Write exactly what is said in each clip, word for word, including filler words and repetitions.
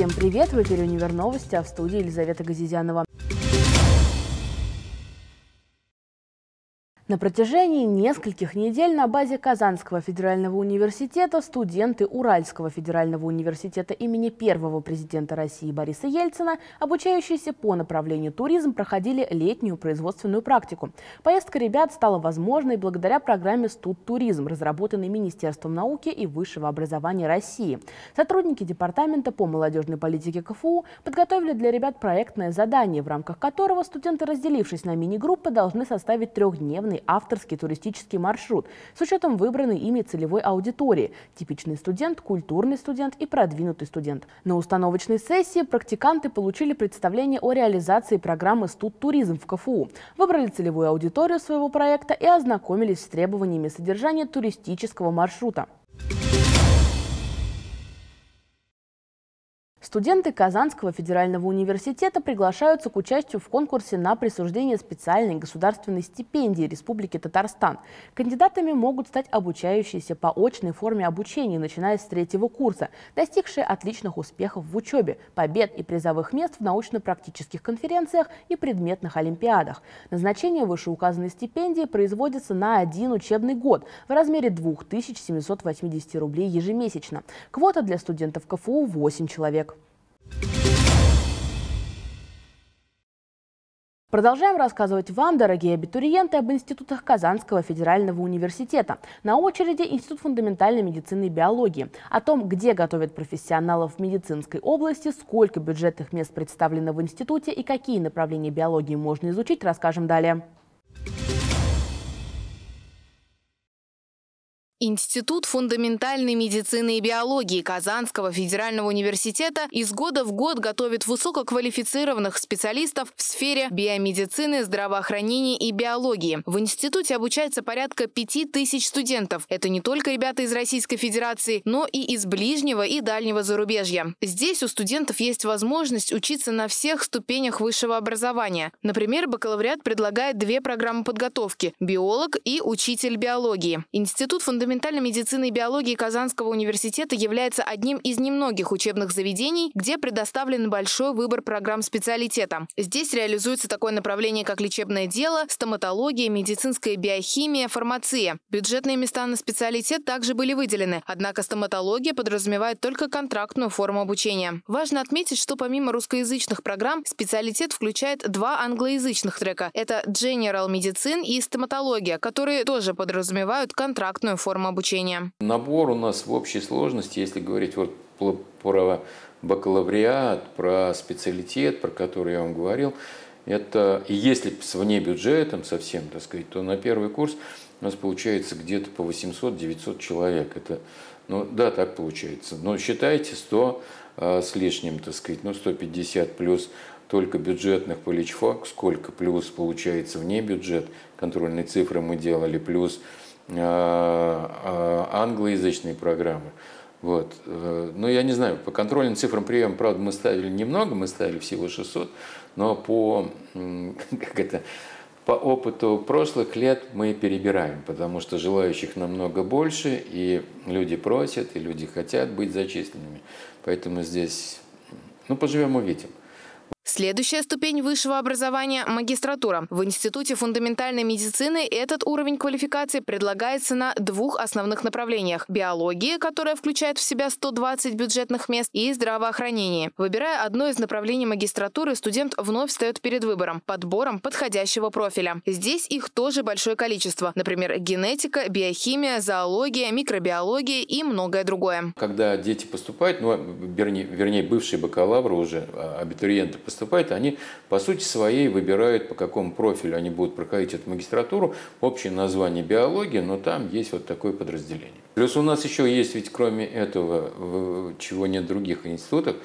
Всем привет! В эфире «Универ новости», а в студии Елизавета Газизянова. На протяжении нескольких недель на базе Казанского федерального университета студенты Уральского федерального университета имени первого президента России Бориса Ельцина, обучающиеся по направлению туризм, проходили летнюю производственную практику. Поездка ребят стала возможной благодаря программе «Студтуризм», разработанной Министерством науки и высшего образования России. Сотрудники Департамента по молодежной политике КФУ подготовили для ребят проектное задание, в рамках которого студенты, разделившись на мини-группы, должны составить трехдневный авторский туристический маршрут с учетом выбранной ими целевой аудитории – типичный студент, культурный студент и продвинутый студент. На установочной сессии практиканты получили представление о реализации программы «Студтуризм» в КФУ, выбрали целевую аудиторию своего проекта и ознакомились с требованиями содержания туристического маршрута. Студенты Казанского федерального университета приглашаются к участию в конкурсе на присуждение специальной государственной стипендии Республики Татарстан. Кандидатами могут стать обучающиеся по очной форме обучения, начиная с третьего курса, достигшие отличных успехов в учебе, побед и призовых мест в научно-практических конференциях и предметных олимпиадах. Назначение вышеуказанной стипендии производится на один учебный год в размере две тысячи семьсот восемьдесят рублей ежемесячно. Квота для студентов КФУ – восемь человек. Продолжаем рассказывать вам, дорогие абитуриенты, об институтах Казанского федерального университета. На очереди Институт фундаментальной медицины и биологии. О том, где готовят профессионалов в медицинской области, сколько бюджетных мест представлено в институте и какие направления биологии можно изучить, расскажем далее. Институт фундаментальной медицины и биологии Казанского федерального университета из года в год готовит высококвалифицированных специалистов в сфере биомедицины, здравоохранения и биологии. В институте обучается порядка пяти тысяч студентов. Это не только ребята из Российской Федерации, но и из ближнего и дальнего зарубежья. Здесь у студентов есть возможность учиться на всех ступенях высшего образования. Например, бакалавриат предлагает две программы подготовки – биолог и учитель биологии. Институт фундаментальной Фундаментальной медицины и биологии Казанского университета является одним из немногих учебных заведений, где предоставлен большой выбор программ специалитета. Здесь реализуется такое направление, как лечебное дело, стоматология, медицинская биохимия, фармация. Бюджетные места на специалитет также были выделены, однако стоматология подразумевает только контрактную форму обучения. Важно отметить, что помимо русскоязычных программ специалитет включает два англоязычных трека. Это General Medicine и стоматология, которые тоже подразумевают контрактную форму обучения. Набор у нас в общей сложности, если говорить вот про бакалавриат, про специалитет, про который я вам говорил, это если с вне бюджетом совсем, так сказать, то на первый курс у нас получается где-то по восемьсот-девятьсот человек. Это, ну да, так получается. Но считайте сто а, с лишним, так сказать, ну сто пятьдесят плюс только бюджетных по личфак, сколько плюс получается вне бюджет, контрольные цифры мы делали, плюс англоязычные программы. Вот. Ну, я не знаю, по контрольным цифрам приема, правда, мы ставили немного, мы ставили всего шестьсот, но по, как это, по опыту прошлых лет мы перебираем, потому что желающих намного больше, и люди просят, и люди хотят быть зачисленными. Поэтому здесь, ну, поживем, увидим. Следующая ступень высшего образования – магистратура. В Институте фундаментальной медицины этот уровень квалификации предлагается на двух основных направлениях – биологии, которая включает в себя сто двадцать бюджетных мест, и здравоохранение. Выбирая одно из направлений магистратуры, студент вновь встает перед выбором – подбором подходящего профиля. Здесь их тоже большое количество. Например, генетика, биохимия, зоология, микробиология и многое другое. Когда дети поступают, ну, вернее, вернее бывшие бакалавры уже, абитуриенты поступают, они по сути своей выбирают, по какому профилю они будут проходить эту магистратуру. Общее название биология, но там есть вот такое подразделение. Плюс у нас еще есть, ведь кроме этого, чего нет в других институтах,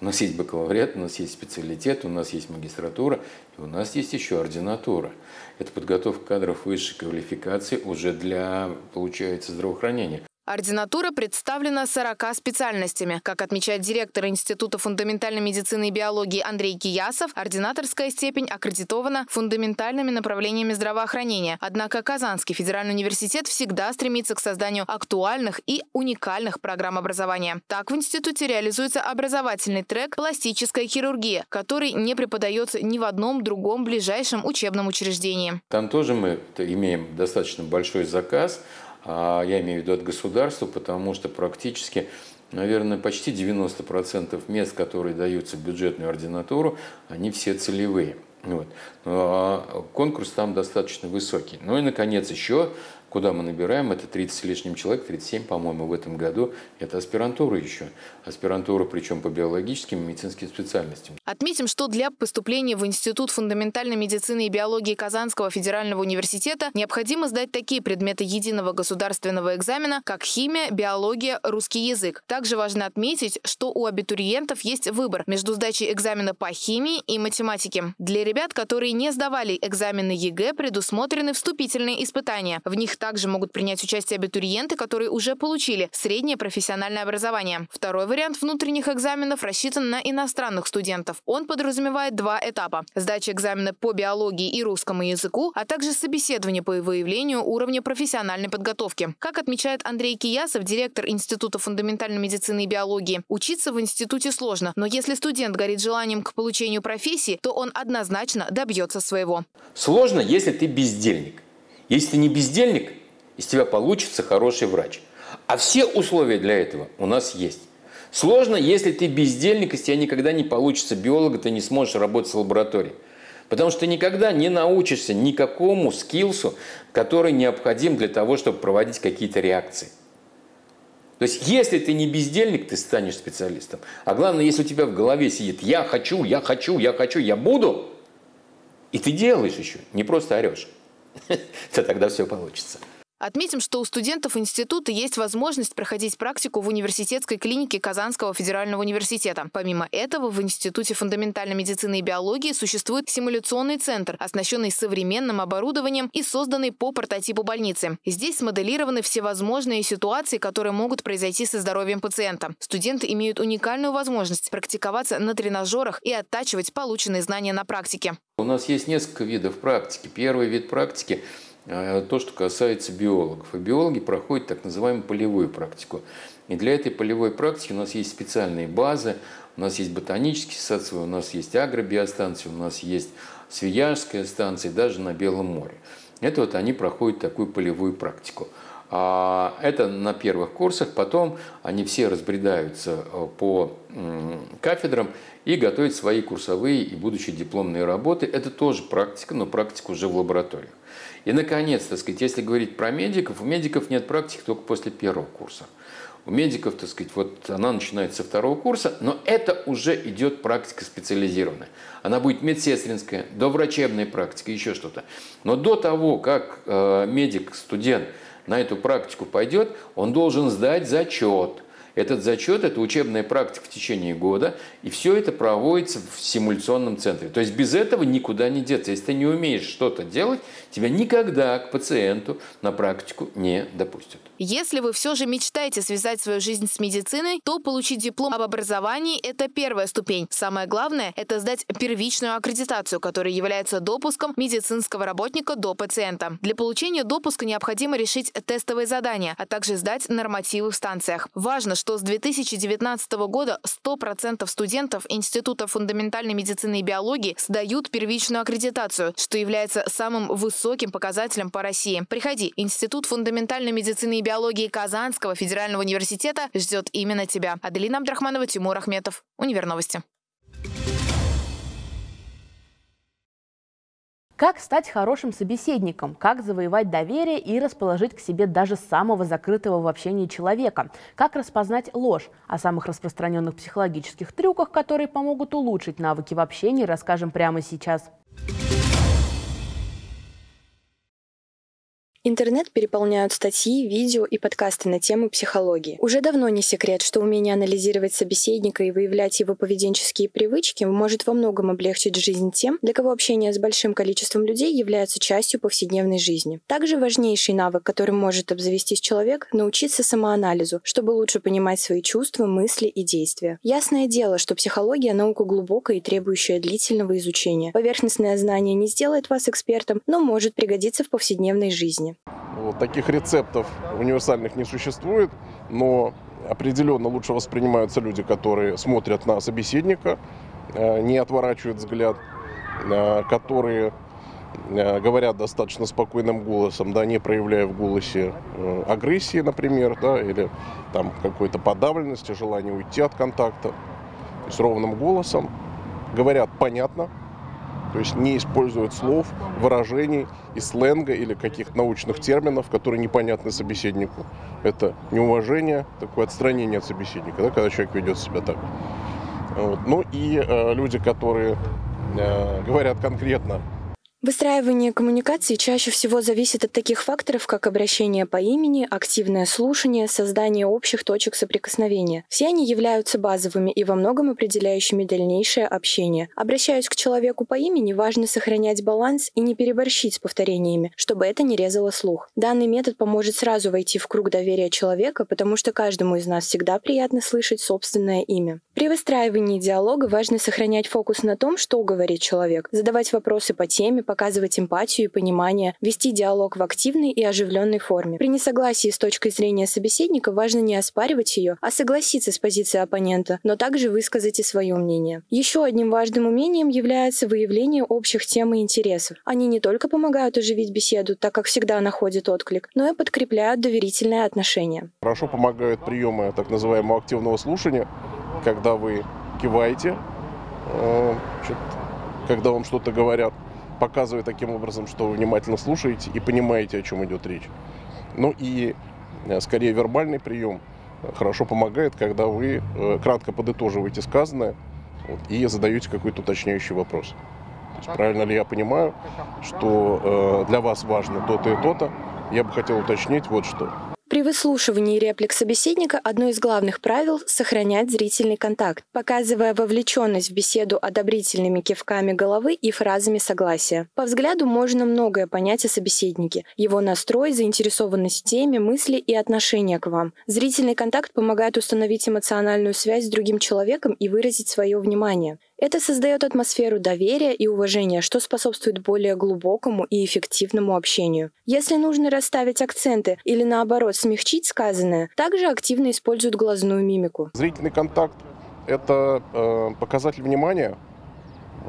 у нас есть бакалавриат, у нас есть специалитет, у нас есть магистратура, и у нас есть еще ординатура. Это подготовка кадров высшей квалификации уже для, получается, здравоохранения. Ординатура представлена сорока специальностями. Как отмечает директор Института фундаментальной медицины и биологии Андрей Киясов, ординаторская степень аккредитована фундаментальными направлениями здравоохранения. Однако Казанский федеральный университет всегда стремится к созданию актуальных и уникальных программ образования. Так, в институте реализуется образовательный трек «Пластическая хирургия», который не преподается ни в одном другом ближайшем учебном учреждении. Там тоже мы имеем достаточно большой заказ. Я имею в виду от государства, потому что практически, наверное, почти девяносто процентов мест, которые даются в бюджетную ординатуру, они все целевые. Вот. Конкурс там достаточно высокий. Ну и, наконец, еще, куда мы набираем, это тридцать с лишним человек, тридцать семь, по-моему, в этом году. Это аспирантура еще. Аспирантура, причем по биологическим и медицинским специальностям. Отметим, что для поступления в Институт фундаментальной медицины и биологии Казанского федерального университета необходимо сдать такие предметы единого государственного экзамена, как химия, биология, русский язык. Также важно отметить, что у абитуриентов есть выбор между сдачей экзамена по химии и математике. Для ребят, которые не сдавали экзамены ЕГЭ, предусмотрены вступительные испытания. В них также могут принять участие абитуриенты, которые уже получили среднее профессиональное образование. Второй вариант внутренних экзаменов рассчитан на иностранных студентов. Он подразумевает два этапа – сдача экзамена по биологии и русскому языку, а также собеседование по выявлению уровня профессиональной подготовки. Как отмечает Андрей Киясов, директор Института фундаментальной медицины и биологии, учиться в институте сложно, но если студент горит желанием к получению профессии, то он однозначно добьется своего. Сложно, если ты бездельник. Если ты не бездельник, из тебя получится хороший врач. А все условия для этого у нас есть. Сложно, если ты бездельник, из тебя никогда не получится биолога, ты не сможешь работать в лаборатории. Потому что ты никогда не научишься никакому скиллсу, который необходим для того, чтобы проводить какие-то реакции. То есть, если ты не бездельник, ты станешь специалистом. А главное, если у тебя в голове сидит «я хочу, я хочу, я хочу, я буду», и ты делаешь еще, не просто орешь. То тогда все получится. Отметим, что у студентов института есть возможность проходить практику в университетской клинике Казанского федерального университета. Помимо этого, в Институте фундаментальной медицины и биологии существует симуляционный центр, оснащенный современным оборудованием и созданный по прототипу больницы. Здесь смоделированы всевозможные ситуации, которые могут произойти со здоровьем пациента. Студенты имеют уникальную возможность практиковаться на тренажерах и оттачивать полученные знания на практике. У нас есть несколько видов практики. Первый вид практики – то, что касается биологов. И биологи проходят так называемую полевую практику. И для этой полевой практики у нас есть специальные базы, у нас есть ботанические сады, у нас есть агробиостанции, у нас есть Свияжская станция, даже на Белом море. Это вот они проходят такую полевую практику. Это на первых курсах, потом они все разбредаются по кафедрам и готовят свои курсовые и будущие дипломные работы. Это тоже практика, но практика уже в лабораториях. И, наконец, так сказать, если говорить про медиков, у медиков нет практики только после первого курса. У медиков, так сказать, вот она начинается со второго курса, но это уже идет практика специализированная. Она будет медсестринская, доврачебная практика, еще что-то. Но до того, как медик, студент на эту практику пойдет, он должен сдать зачет. Этот зачет – это учебная практика в течение года, и все это проводится в симуляционном центре. То есть без этого никуда не деться. Если ты не умеешь что-то делать, тебя никогда к пациенту на практику не допустят. Если вы все же мечтаете связать свою жизнь с медициной, то получить диплом об образовании – это первая ступень. Самое главное – это сдать первичную аккредитацию, которая является допуском медицинского работника до пациента. Для получения допуска необходимо решить тестовые задания, а также сдать нормативы в станциях. Важно, что что с две тысячи девятнадцатого года сто процентов студентов Института фундаментальной медицины и биологии сдают первичную аккредитацию, что является самым высоким показателем по России. Приходи, Институт фундаментальной медицины и биологии Казанского федерального университета ждет именно тебя. Аделина Абдрахманова, Тимур Ахметов, Универновости. Как стать хорошим собеседником, как завоевать доверие и расположить к себе даже самого закрытого в общении человека, как распознать ложь. О самых распространенных психологических трюках, которые помогут улучшить навыки в общении, расскажем прямо сейчас. Интернет переполняют статьи, видео и подкасты на тему психологии. Уже давно не секрет, что умение анализировать собеседника и выявлять его поведенческие привычки может во многом облегчить жизнь тем, для кого общение с большим количеством людей является частью повседневной жизни. Также важнейший навык, которым может обзавестись человек – научиться самоанализу, чтобы лучше понимать свои чувства, мысли и действия. Ясное дело, что психология – наука глубокая и требующая длительного изучения. Поверхностное знание не сделает вас экспертом, но может пригодиться в повседневной жизни. Вот таких рецептов универсальных не существует, но определенно лучше воспринимаются люди, которые смотрят на собеседника, не отворачивают взгляд, которые говорят достаточно спокойным голосом, да, не проявляя в голосе агрессии, например, да, или там какой-то подавленности, желания уйти от контакта. То есть ровным голосом говорят понятно, то есть не используют слов, выражений и сленга или каких-то научных терминов, которые непонятны собеседнику. Это неуважение, такое отстранение от собеседника, да, когда человек ведет себя так. Вот. Ну и э, люди, которые э, говорят конкретно. Выстраивание коммуникации чаще всего зависит от таких факторов, как обращение по имени, активное слушание, создание общих точек соприкосновения. Все они являются базовыми и во многом определяющими дальнейшее общение. Обращаясь к человеку по имени, важно сохранять баланс и не переборщить с повторениями, чтобы это не резало слух. Данный метод поможет сразу войти в круг доверия человека, потому что каждому из нас всегда приятно слышать собственное имя. При выстраивании диалога важно сохранять фокус на том, что говорит человек, задавать вопросы по теме, по показывать эмпатию и понимание, вести диалог в активной и оживленной форме. При несогласии с точкой зрения собеседника важно не оспаривать ее, а согласиться с позицией оппонента, но также высказать и свое мнение. Еще одним важным умением является выявление общих тем и интересов. Они не только помогают оживить беседу, так как всегда находят отклик, но и подкрепляют доверительные отношения. Хорошо помогают приемы так называемого активного слушания, когда вы киваете, когда вам что-то говорят, показывая таким образом, что вы внимательно слушаете и понимаете, о чем идет речь. Ну и, скорее, вербальный прием хорошо помогает, когда вы кратко подытоживаете сказанное и задаете какой-то уточняющий вопрос. То есть, правильно ли я понимаю, что для вас важно то-то и то-то, я бы хотел уточнить вот что. При выслушивании реплик собеседника одно из главных правил – сохранять зрительный контакт, показывая вовлеченность в беседу одобрительными кивками головы и фразами согласия. По взгляду можно многое понять о собеседнике – его настрой, заинтересованность в теме, мысли и отношение к вам. Зрительный контакт помогает установить эмоциональную связь с другим человеком и выразить свое внимание. Это создает атмосферу доверия и уважения, что способствует более глубокому и эффективному общению. Если нужно расставить акценты или, наоборот, смягчить сказанное, также активно используют глазную мимику. Зрительный контакт – это э, показатель внимания.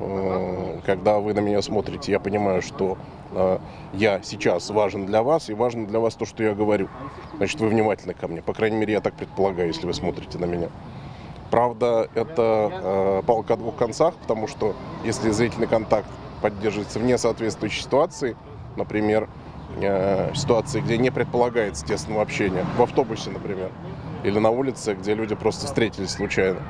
Э, когда вы на меня смотрите, я понимаю, что э, я сейчас важен для вас, и важно для вас то, что я говорю. Значит, вы внимательны ко мне. По крайней мере, я так предполагаю, если вы смотрите на меня. Правда, это э, палка о двух концах, потому что если зрительный контакт поддерживается в несоответствующей ситуации, например, э, ситуации, где не предполагается тесного общения, в автобусе, например, или на улице, где люди просто встретились случайно,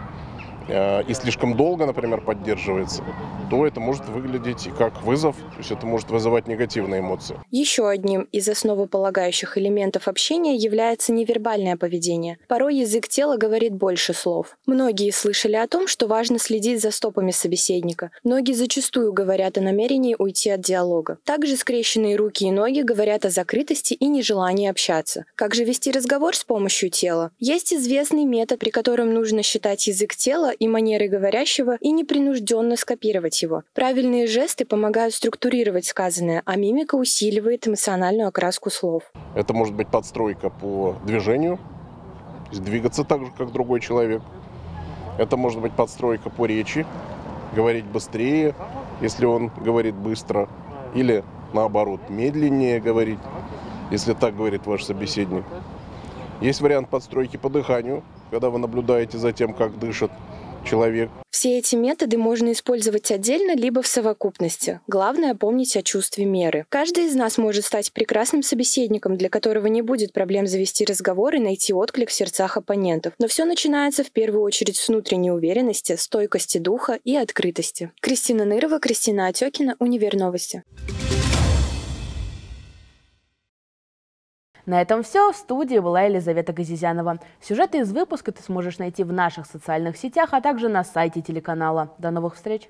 э, и слишком долго, например, поддерживается, то это может выглядеть и как вызов, то есть это может вызывать негативные эмоции. Еще одним из основополагающих элементов общения является невербальное поведение. Порой язык тела говорит больше слов. Многие слышали о том, что важно следить за стопами собеседника. Ноги зачастую говорят о намерении уйти от диалога. Также скрещенные руки и ноги говорят о закрытости и нежелании общаться. Как же вести разговор с помощью тела? Есть известный метод, при котором нужно считать язык тела и манеры говорящего и непринужденно скопировать его. Правильные жесты помогают структурировать сказанное, а мимика усиливает эмоциональную окраску слов. Это может быть подстройка по движению, двигаться так же, как другой человек. Это может быть подстройка по речи, говорить быстрее, если он говорит быстро, или наоборот, медленнее говорить, если так говорит ваш собеседник. Есть вариант подстройки по дыханию, когда вы наблюдаете за тем, как дышит человек. Все эти методы можно использовать отдельно, либо в совокупности. Главное — помнить о чувстве меры. Каждый из нас может стать прекрасным собеседником, для которого не будет проблем завести разговор и найти отклик в сердцах оппонентов. Но все начинается в первую очередь с внутренней уверенности, стойкости духа и открытости. Кристина Нырова, Кристина Атюкина, Универ Новости. На этом все. В студии была Елизавета Газизянова. Сюжеты из выпуска ты сможешь найти в наших социальных сетях, а также на сайте телеканала. До новых встреч!